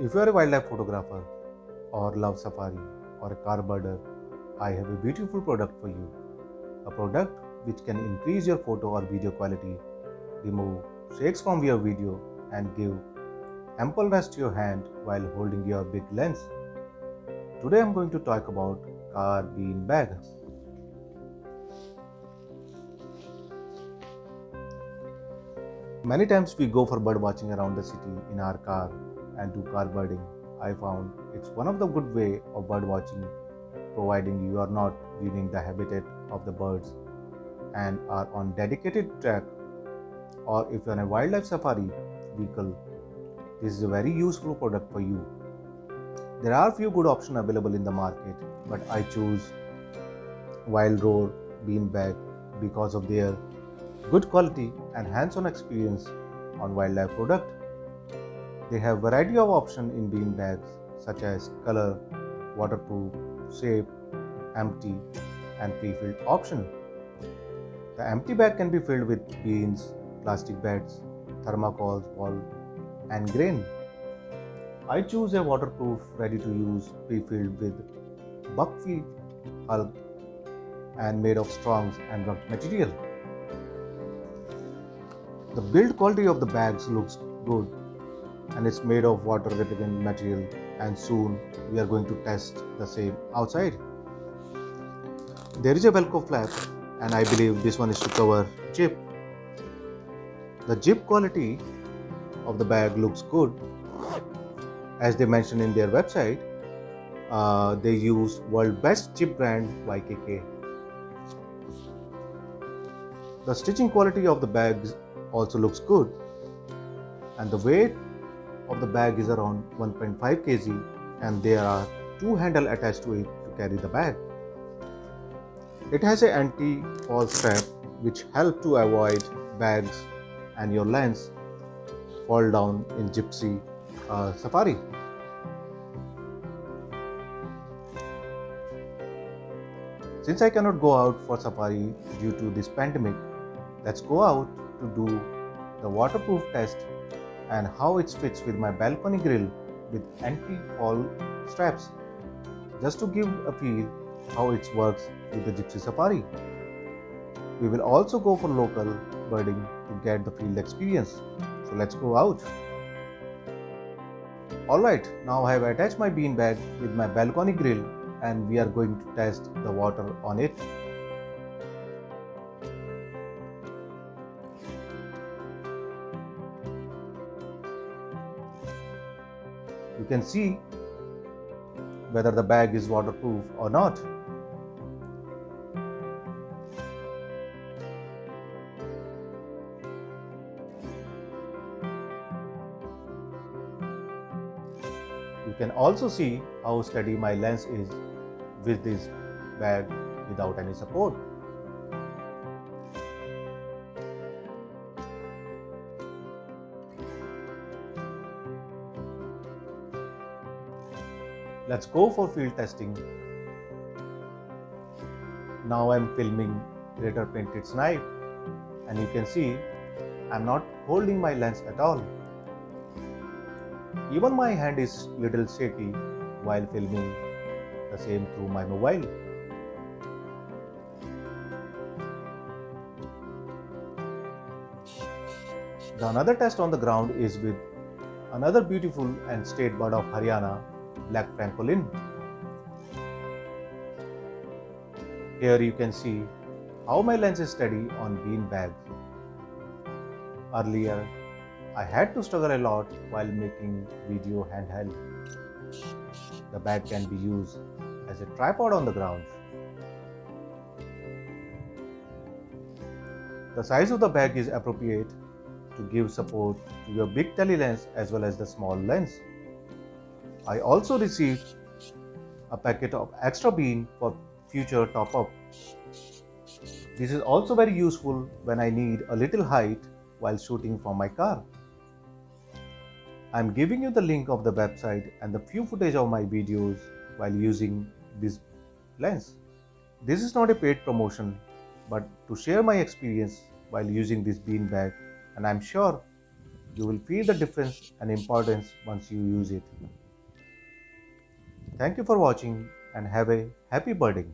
If you are a wildlife photographer or love safari or a car birder, I have a beautiful product for you. A product which can increase your photo or video quality, remove shakes from your video and give ample rest to your hand while holding your big lens. Today I am going to talk about Car Bean Bag. Many times we go for bird watching around the city in our car and do car birding. I found it's one of the good way of bird watching, providing you are not leaving the habitat of the birds and are on dedicated track, or if you are on a wildlife safari vehicle, this is a very useful product for you. There are few good options available in the market, but I choose Wild Roar Bean Bag because of their good quality and hands-on experience on wildlife product. They have variety of options in bean bags such as color, waterproof, shape, empty and pre-filled option. The empty bag can be filled with beans, plastic bags, thermocols, ball and grain. I choose a waterproof ready to use pre-filled with buckwheat hull and made of strong and rough material. The build quality of the bags looks good and it's made of water repellent material, and soon we are going to test the same outside. There is a velcro flap and I believe this one is to cover zip. The zip quality of the bag looks good. As they mentioned in their website, they use world best zip brand YKK. The stitching quality of the bags also looks good, and the weight of the bag is around 1.5 kg, and there are two handles attached to it to carry the bag. It has an anti-fall strap which helps to avoid bags and your lens fall down in gypsy safari. Since I cannot go out for safari due to this pandemic, let's go out to do the waterproof test and how it fits with my balcony grill with anti-fall straps, just to give a feel how it works with the gypsy safari. We will also go for local birding to get the field experience, so let's go out. Alright, now I have attached my bean bag with my balcony grill and we are going to test the water on it. You can see whether the bag is waterproof or not. You can also see how steady my lens is with this bag without any support. Let's go for field testing. Now I'm filming greater painted snipe, and you can see I'm not holding my lens at all. Even my hand is little shaky while filming the same through my mobile. The another test on the ground is with another beautiful and state bird of Haryana, black pangolin. Here you can see how my lens is steady on bean bag. Earlier I had to struggle a lot while making video handheld. The bag can be used as a tripod on the ground. The size of the bag is appropriate to give support to your big tele lens as well as the small lens. I also received a packet of extra bean for future top up. This is also very useful when I need a little height while shooting from my car. I am giving you the link of the website and the few footage of my videos while using this lens. This is not a paid promotion, but to share my experience while using this bean bag, and I am sure You will feel the difference and importance once you use it. Thank you for watching and have a happy birding.